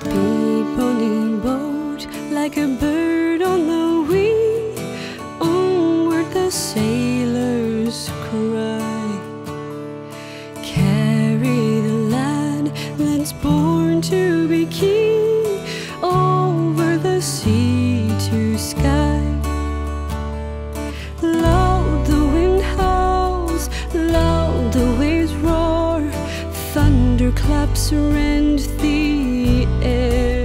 There's people in boat, like a bird on the wing. Onward the sailors cry. Carry the lad that's born to be king, over the sea to sky. Loud the wind howls, loud the waves roar, thunderclaps rend the air.